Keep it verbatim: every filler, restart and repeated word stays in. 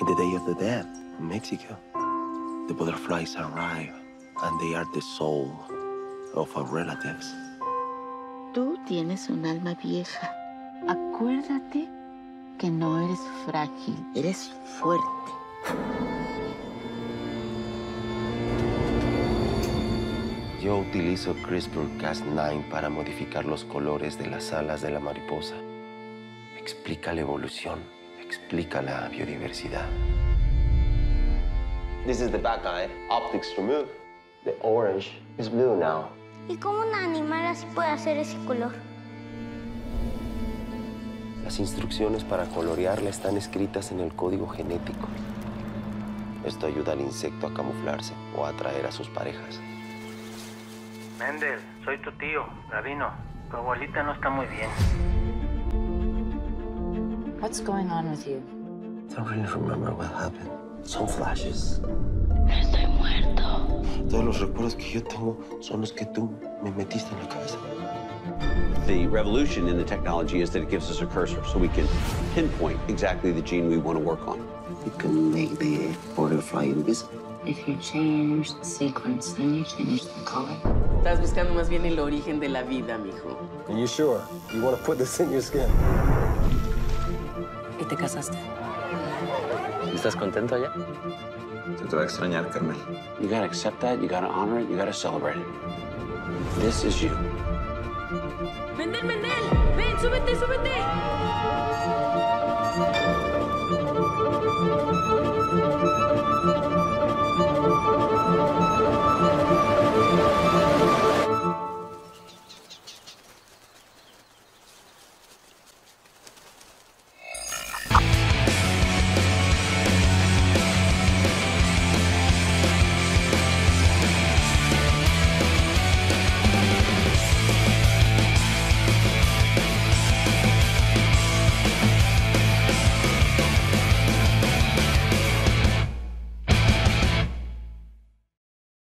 in the Day of the Dead in Mexico. The butterflies arrive, and they are the soul of our relatives. Tú tienes un alma vieja. Acuérdate que no eres frágil, eres fuerte. Yo utilizo CRISPR Cas nueve para modificar los colores de las alas de la mariposa. Explica la evolución, explica la biodiversidad. This is the back eye, optics removed. The orange is blue now. ¿Y cómo un animal así puede hacer ese color? Las instrucciones para colorearla están escritas en el código genético. Esto ayuda al insecto a camuflarse o a atraer a sus parejas. Mendel, soy tu tío, Gabino. Tu abuelita no está muy bien. What's going on with you? I don't really remember what happened. Son flashes. Estoy muerto. Todos los recuerdos que yo tengo son los que tú me metiste en la cabeza. The revolution in the technology is that it gives us a cursor, so we can pinpoint exactly the gene we want to work on. It can make the butterfly invisible. If you change the sequence, then you change the color. Estás buscando más bien el origen de la vida, mijo. Are you sure? You want to put this in your skin? ¿Y te casaste? ¿Estás contento ya? Se te va a extrañar, Carmel. You gotta accept that, you gotta honor it, you gotta celebrate it. This is you. Mendel, Mendel, ven, súbete, súbete.